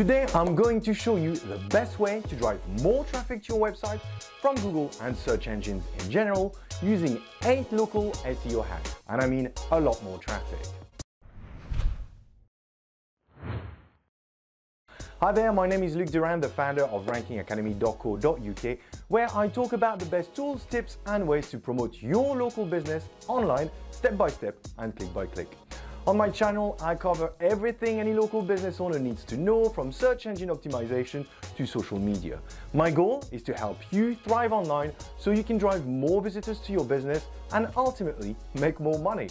Today, I'm going to show you the best way to drive more traffic to your website from Google and search engines in general using 8 local SEO hacks, and I mean a lot more traffic. Hi there, my name is Luke Durand, the founder of rankingacademy.co.uk, where I talk about the best tools, tips and ways to promote your local business online, step by step and click by click. On my channel, I cover everything any local business owner needs to know, from search engine optimization to social media. My goal is to help you thrive online so you can drive more visitors to your business and ultimately make more money.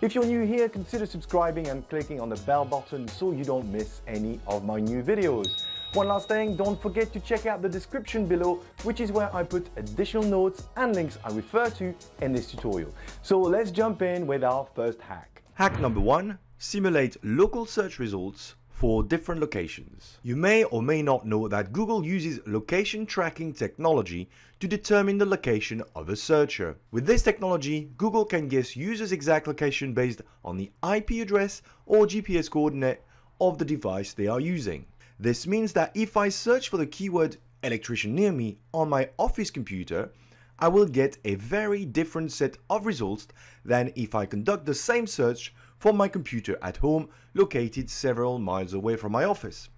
If you're new here, consider subscribing and clicking on the bell button so you don't miss any of my new videos. One last thing, don't forget to check out the description below, which is where I put additional notes and links I refer to in this tutorial. So let's jump in with our first hack. Hack number 1. Simulate local search results for different locations. You may or may not know that Google uses location tracking technology to determine the location of a searcher. With this technology, Google can guess users' exact location based on the IP address or GPS coordinate of the device they are using. This means that if I search for the keyword electrician near me on my office computer, I will get a very different set of results than if I conduct the same search for my computer at home, located several miles away from my office.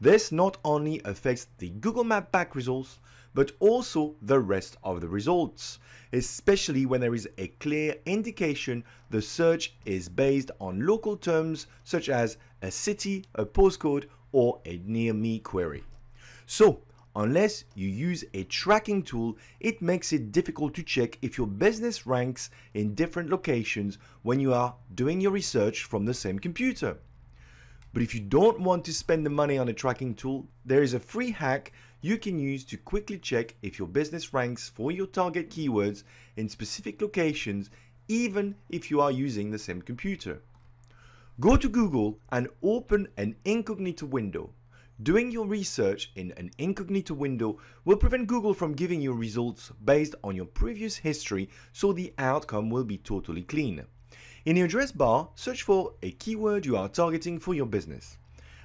This not only affects the Google Map back results, but also the rest of the results, especially when there is a clear indication the search is based on local terms such as a city, a postcode, or a near me query. So, unless you use a tracking tool, it makes it difficult to check if your business ranks in different locations when you are doing your research from the same computer. But if you don't want to spend the money on a tracking tool, there is a free hack you can use to quickly check if your business ranks for your target keywords in specific locations, even if you are using the same computer. Go to Google and open an incognito window. Doing your research in an incognito window will prevent Google from giving you results based on your previous history, so the outcome will be totally clean. In your address bar, search for a keyword you are targeting for your business.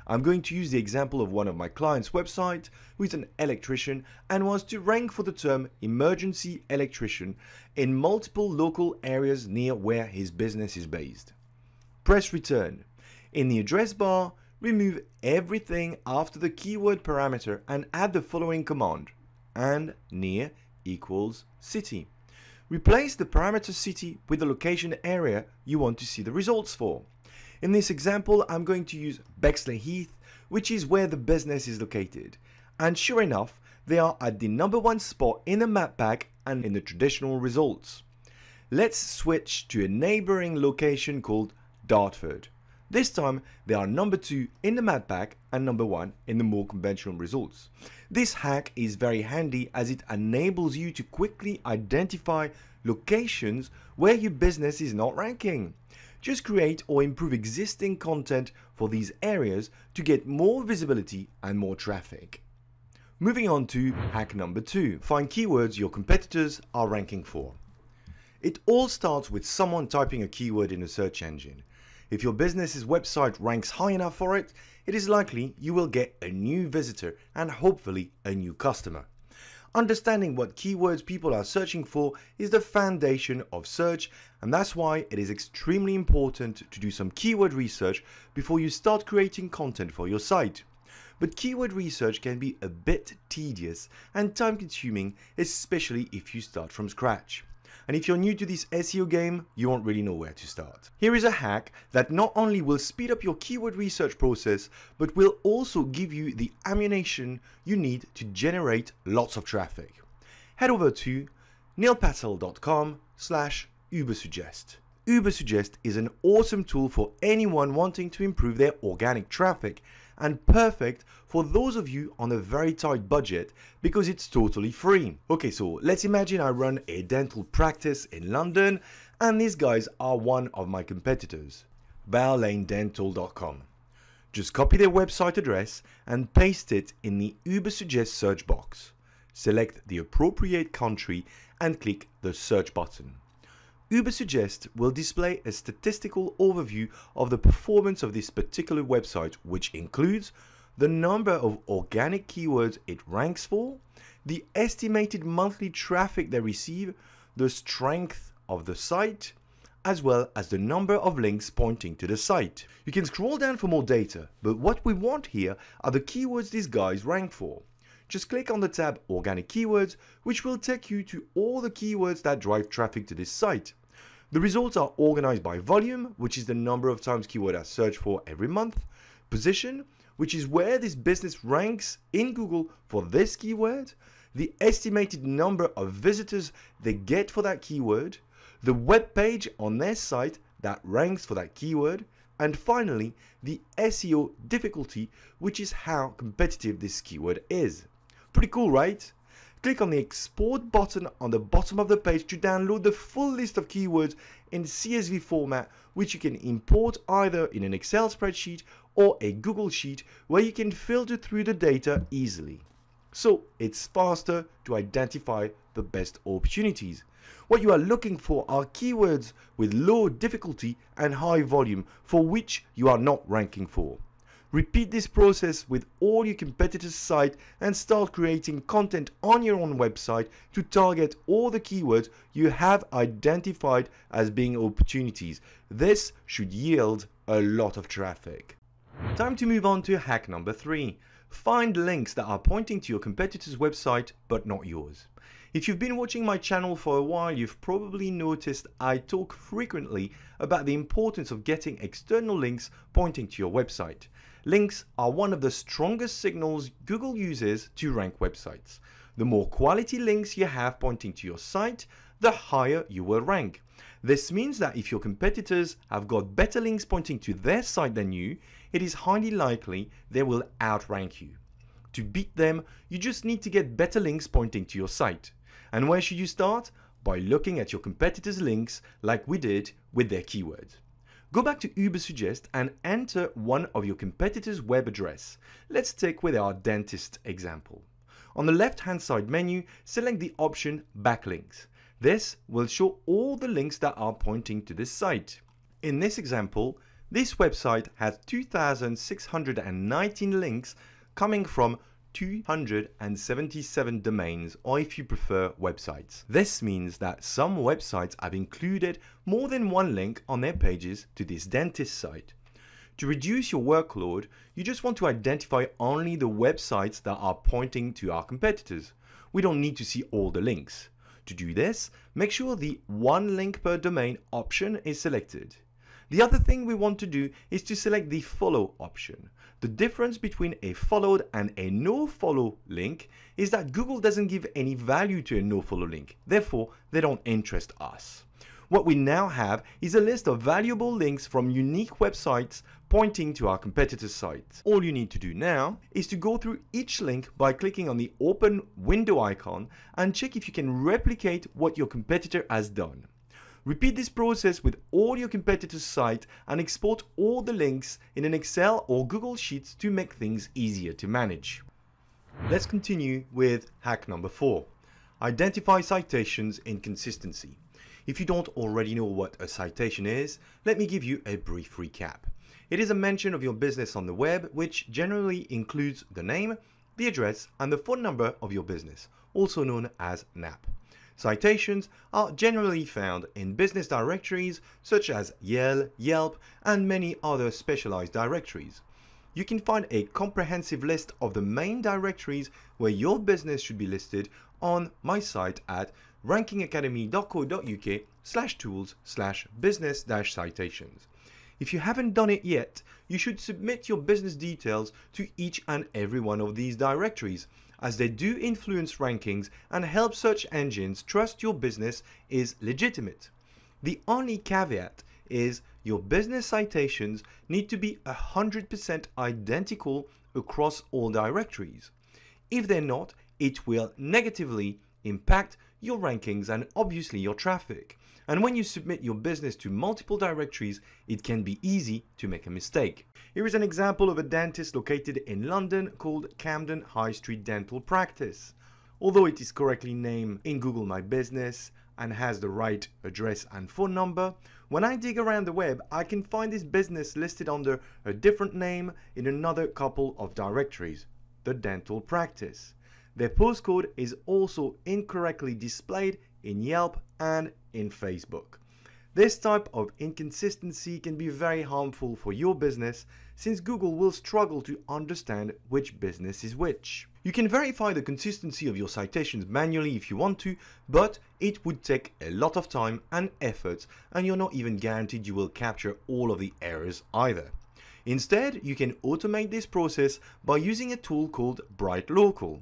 I'm going to use the example of one of my clients' website, who is an electrician and wants to rank for the term emergency electrician in multiple local areas near where his business is based. Press return. In the address bar, remove everything after the keyword parameter and add the following command, and near equals city. Replace the parameter city with the location area you want to see the results for. In this example, I'm going to use Bexley Heath, which is where the business is located. And sure enough, they are at the #1 spot in the map pack and in the traditional results. Let's switch to a neighboring location called Dartford. This time, they are #2 in the map pack and #1 in the more conventional results. This hack is very handy as it enables you to quickly identify locations where your business is not ranking. Just create or improve existing content for these areas to get more visibility and more traffic. Moving on to hack number 2. Find keywords your competitors are ranking for. It all starts with someone typing a keyword in a search engine. If your business's website ranks high enough for it, it is likely you will get a new visitor and hopefully a new customer. Understanding what keywords people are searching for is the foundation of search, and that's why it is extremely important to do some keyword research before you start creating content for your site. But keyword research can be a bit tedious and time-consuming, especially if you start from scratch. And if you're new to this SEO game, you won't really know where to start. Here is a hack that not only will speed up your keyword research process, but will also give you the ammunition you need to generate lots of traffic. Head over to neilpatel.com/Ubersuggest. Ubersuggest is an awesome tool for anyone wanting to improve their organic traffic, and perfect for those of you on a very tight budget because it's totally free. Okay, so let's imagine I run a dental practice in London and these guys are one of my competitors, dental.com. Just copy their website address and paste it in the Ubersuggest search box. Select the appropriate country and click the search button. Ubersuggest will display a statistical overview of the performance of this particular website, which includes the number of organic keywords it ranks for, the estimated monthly traffic they receive, the strength of the site, as well as the number of links pointing to the site. You can scroll down for more data, but what we want here are the keywords these guys rank for. Just click on the tab Organic Keywords, which will take you to all the keywords that drive traffic to this site. The results are organized by volume, which is the number of times keyword I search for every month, position, which is where this business ranks in Google for this keyword, the estimated number of visitors they get for that keyword, the web page on their site that ranks for that keyword, and finally, the SEO difficulty, which is how competitive this keyword is. Pretty cool, right? Click on the export button on the bottom of the page to download the full list of keywords in CSV format, which you can import either in an Excel spreadsheet or a Google Sheet where you can filter through the data easily. So it's faster to identify the best opportunities. What you are looking for are keywords with low difficulty and high volume for which you are not ranking for. Repeat this process with all your competitors' sites and start creating content on your own website to target all the keywords you have identified as being opportunities. This should yield a lot of traffic. Time to move on to hack number 3. Find links that are pointing to your competitor's website but not yours. If you've been watching my channel for a while, you've probably noticed I talk frequently about the importance of getting external links pointing to your website. Links are one of the strongest signals Google uses to rank websites. The more quality links you have pointing to your site, the higher you will rank. This means that if your competitors have got better links pointing to their site than you, it is highly likely they will outrank you. To beat them, you just need to get better links pointing to your site. And where should you start? By looking at your competitors' links like we did with their keywords. Go back to Ubersuggest and enter one of your competitors' web address. Let's take with our dentist example. On the left-hand side menu, select the option Backlinks. This will show all the links that are pointing to this site. In this example, this website has 2,619 links coming from 277 domains, or if you prefer, websites. This means that some websites have included more than one link on their pages to this dentist site. To reduce your workload, you just want to identify only the websites that are pointing to our competitors. We don't need to see all the links. To do this, make sure the one link per domain option is selected. The other thing we want to do is to select the follow option. The difference between a followed and a no-follow link is that Google doesn't give any value to a no-follow link, therefore they don't interest us. What we now have is a list of valuable links from unique websites pointing to our competitors' sites. All you need to do now is to go through each link by clicking on the open window icon and check if you can replicate what your competitor has done. Repeat this process with all your competitors' sites and export all the links in an Excel or Google Sheets to make things easier to manage. Let's continue with hack number 4. Identify citations in consistency. If you don't already know what a citation is, let me give you a brief recap. It is a mention of your business on the web, which generally includes the name, the address, and the phone number of your business, also known as NAP. Citations are generally found in business directories such as Yale, Yelp, and many other specialized directories. You can find a comprehensive list of the main directories where your business should be listed on my site at rankingacademy.co.uk/tools/business-citations. If you haven't done it yet, you should submit your business details to each and every one of these directories, as they do influence rankings and help search engines trust your business is legitimate. The only caveat is your business citations need to be 100% identical across all directories. If they're not, it will negatively impact your rankings and obviously your traffic. And when you submit your business to multiple directories, it can be easy to make a mistake. Here is an example of a dentist located in London called Camden High Street Dental Practice. Although it is correctly named in Google My Business and has the right address and phone number, When I dig around the web, I can find this business listed under a different name in another couple of directories, the dental practice. Their postcode is also incorrectly displayed in Yelp and in Facebook. This type of inconsistency can be very harmful for your business, since Google will struggle to understand which business is which. You can verify the consistency of your citations manually if you want to, but it would take a lot of time and effort, and you're not even guaranteed you will capture all of the errors either. Instead, you can automate this process by using a tool called brightlocal.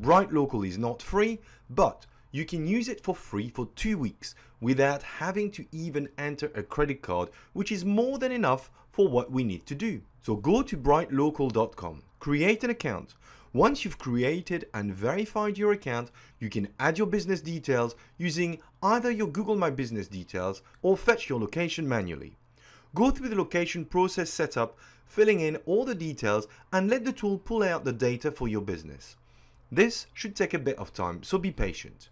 Brightlocal is not free, but you can use it for free for 2 weeks without having to even enter a credit card, which is more than enough for what we need to do. So go to brightlocal.com, create an account. Once you've created and verified your account, you can add your business details using either your Google My Business details or fetch your location manually. Go through the location process setup, filling in all the details, and let the tool pull out the data for your business. This should take a bit of time, so be patient.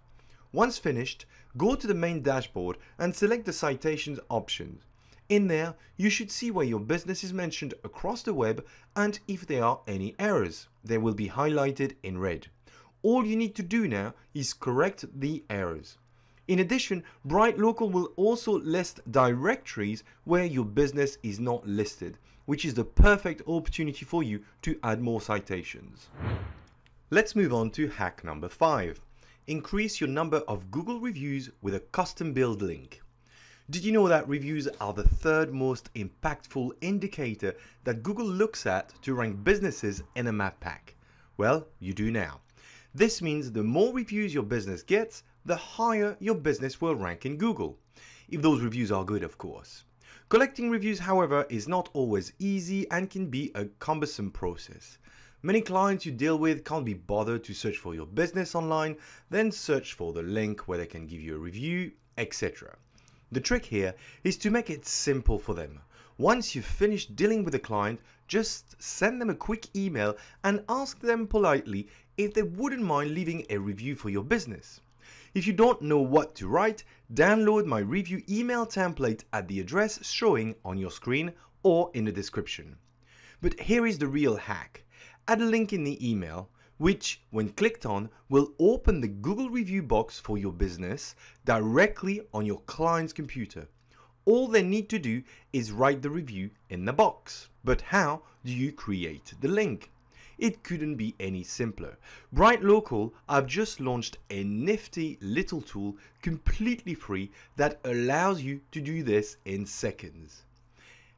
Once finished, go to the main dashboard and select the citations option. In there, you should see where your business is mentioned across the web and if there are any errors. They will be highlighted in red. All you need to do now is correct the errors. In addition, brightlocal will also list directories where your business is not listed, which is the perfect opportunity for you to add more citations. Let's move on to hack number 5. Increase your number of Google reviews with a custom build link. Did you know that reviews are the third most impactful indicator that Google looks at to rank businesses in a map pack? Well, you do now. This means the more reviews your business gets, the higher your business will rank in Google. If those reviews are good, of course. Collecting reviews, however, is not always easy and can be a cumbersome process. Many clients you deal with can't be bothered to search for your business online, then search for the link where they can give you a review, etc. The trick here is to make it simple for them. Once you've finished dealing with a client, just send them a quick email and ask them politely if they wouldn't mind leaving a review for your business. If you don't know what to write, download my review email template at the address showing on your screen or in the description. But here is the real hack. Add a link in the email, which, when clicked on, will open the Google review box for your business directly on your client's computer. All they need to do is write the review in the box. But how do you create the link? It couldn't be any simpler. brightlocal have just launched a nifty little tool completely free that allows you to do this in seconds.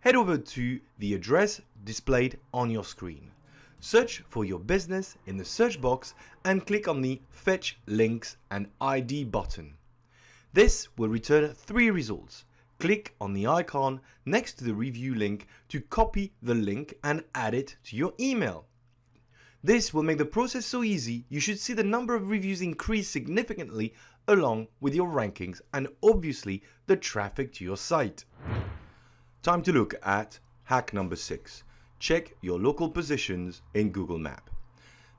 Head over to the address displayed on your screen. Search for your business in the search box and click on the Fetch Links and ID button. This will return 3 results. Click on the icon next to the review link to copy the link and add it to your email. This will make the process so easy, you should see the number of reviews increase significantly along with your rankings and obviously the traffic to your site. Time to look at hack number 6. Check your local positions in Google Maps.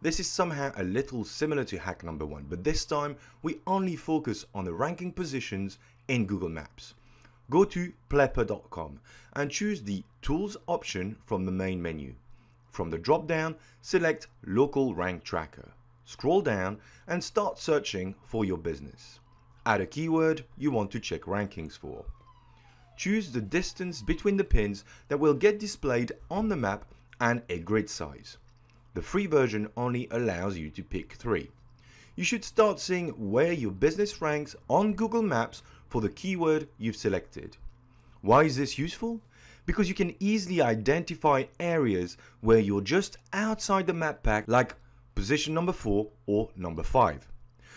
This is somehow a little similar to hack number 1, but this time we only focus on the ranking positions in Google Maps. Go to plepper.com and choose the Tools option from the main menu. From the drop down, select Local Rank Tracker. Scroll down and start searching for your business. Add a keyword you want to check rankings for. Choose the distance between the pins that will get displayed on the map and a grid size. The free version only allows you to pick 3. You should start seeing where your business ranks on Google Maps for the keyword you've selected. Why is this useful? Because you can easily identify areas where you're just outside the map pack, like position number 4 or number 5.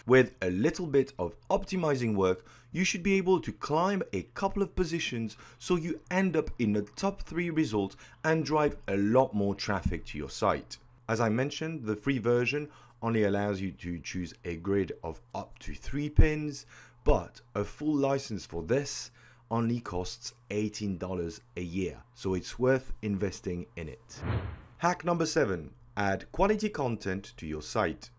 With a little bit of optimizing work, you should be able to climb a couple of positions so you end up in the top 3 results and drive a lot more traffic to your site. As I mentioned, the free version only allows you to choose a grid of up to 3 pins, but a full license for this only costs $18 a year, so it's worth investing in it. Hack number 7. Add quality content to your site.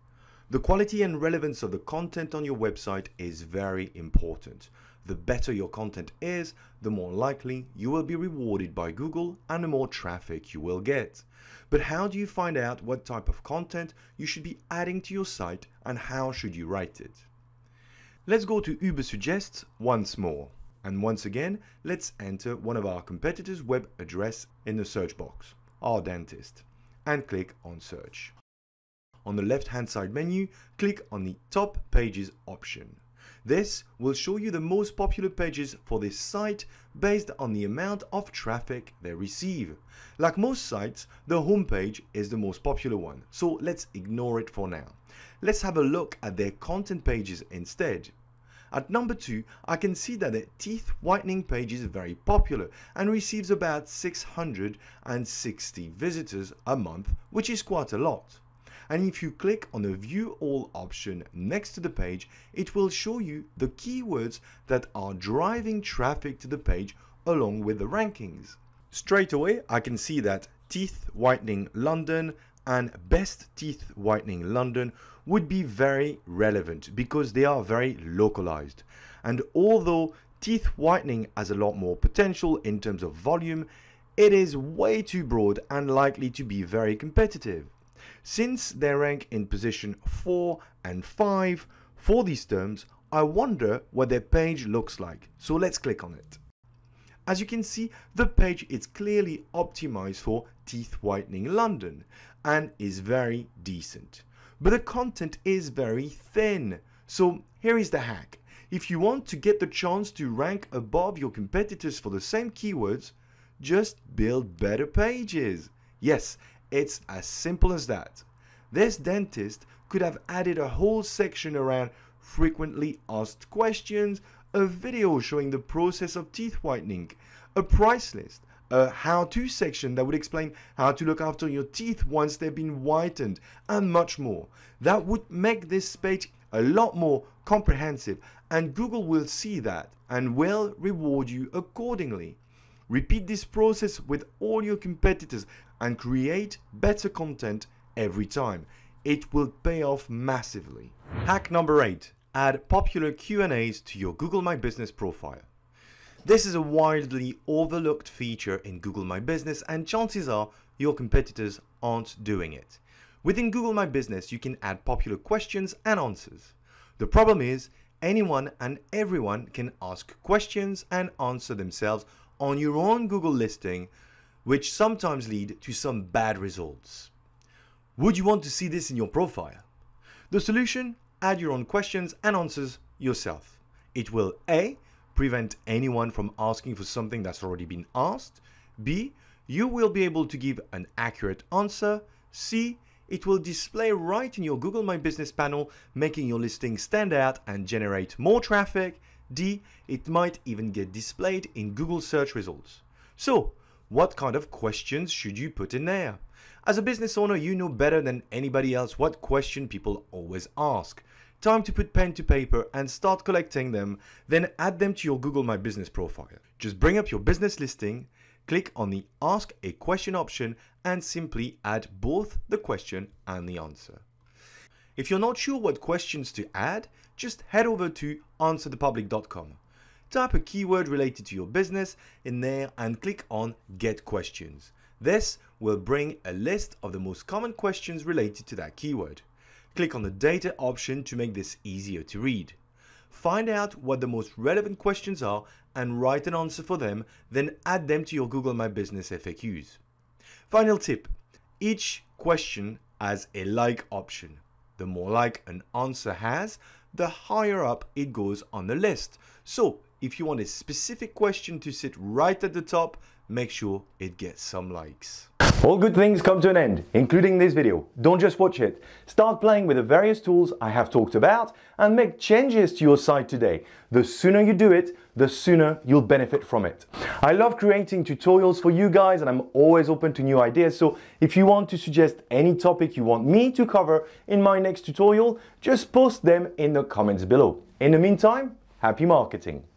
The quality and relevance of the content on your website is very important. The better your content is, the more likely you will be rewarded by Google and the more traffic you will get. But how do you find out what type of content you should be adding to your site and how should you write it? Let's go to Ubersuggest once more. And once again, let's enter one of our competitors' web address in the search box, our dentist, and click on search. On the left-hand side menu, click on the Top Pages option. This will show you the most popular pages for this site based on the amount of traffic they receive. Like most sites, the homepage is the most popular one, so let's ignore it for now. Let's have a look at their content pages instead. At number 2, I can see that the teeth whitening page is very popular and receives about 660 visitors a month, which is quite a lot. And if you click on the View All option next to the page, it will show you the keywords that are driving traffic to the page along with the rankings. Straight away, I can see that Teeth Whitening London and Best Teeth Whitening London would be very relevant because they are very localized. And although teeth whitening has a lot more potential in terms of volume, it is way too broad and likely to be very competitive. Since they rank in position 4 and 5 for these terms, I wonder what their page looks like. So let's click on it. As you can see, the page is clearly optimized for Teeth Whitening London and is very decent. But the content is very thin. So here is the hack. If you want to get the chance to rank above your competitors for the same keywords, just build better pages. Yes, it's as simple as that. This dentist could have added a whole section around frequently asked questions, a video showing the process of teeth whitening, a price list, a how-to section that would explain how to look after your teeth once they've been whitened, and much more. That would make this page a lot more comprehensive, and Google will see that and will reward you accordingly. Repeat this process with all your competitors and create better content every time. It will pay off massively. Hack number 8. Add popular Q&As to your Google My Business profile. This is a widely overlooked feature in Google My Business, and chances are your competitors aren't doing it. Within Google My Business, you can add popular questions and answers. The problem is, anyone and everyone can ask questions and answer themselves on your own Google listing, which sometimes lead to some bad results. Would you want to see this in your profile? The solution? Add your own questions and answers yourself. It will A. prevent anyone from asking for something that's already been asked. B. you will be able to give an accurate answer. C. it will display right in your Google My Business panel, making your listing stand out and generate more traffic. D. it might even get displayed in Google search results. So, what kind of questions should you put in there? As a business owner, you know better than anybody else what question people always ask. Time to put pen to paper and start collecting them, then add them to your Google My Business profile. Just bring up your business listing, click on the Ask a Question option, and simply add both the question and the answer. If you're not sure what questions to add, just head over to answerthepublic.com. Type a keyword related to your business in there and click on Get Questions. This will bring a list of the most common questions related to that keyword. Click on the Data option to make this easier to read. Find out what the most relevant questions are and write an answer for them, then add them to your Google My Business FAQs. Final tip: each question has a like option. The more like an answer has, the higher up it goes on the list. So if you want a specific question to sit right at the top, make sure it gets some likes. All good things come to an end, including this video. Don't just watch it. Start playing with the various tools I have talked about and make changes to your site today. The sooner you do it, the sooner you'll benefit from it. I love creating tutorials for you guys, and I'm always open to new ideas. So if you want to suggest any topic you want me to cover in my next tutorial, just post them in the comments below. In the meantime, happy marketing.